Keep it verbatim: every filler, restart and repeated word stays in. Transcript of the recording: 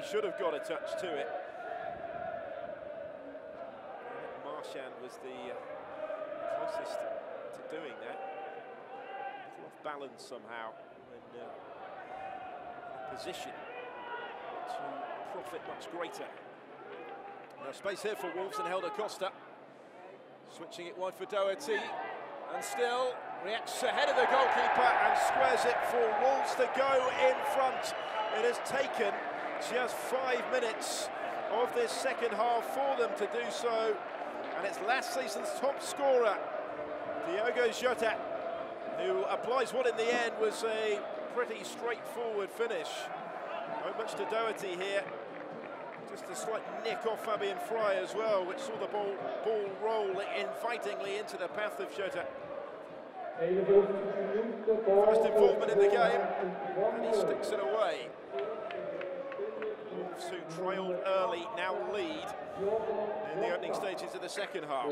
He should have got a touch to it. Marchand was the uh, closest to doing that. A little off balance somehow when uh, in position to profit much greater. No space here for Wolves and Helder Costa. Switching it wide for Doherty, and still reacts ahead of the goalkeeper and squares it for Wolves to go in front. It has taken just five minutes of this second half for them to do so, and it's last season's top scorer, Diogo Jota, who applies what in the end was a pretty straightforward finish. Not much to Doherty here, just a slight nick off Fabian Fry as well, which saw the ball, ball roll invitingly into the path of Jota. First involvement in the game, and he sticks it away. Wolves, who trailed early, now lead in the opening stages of the second half.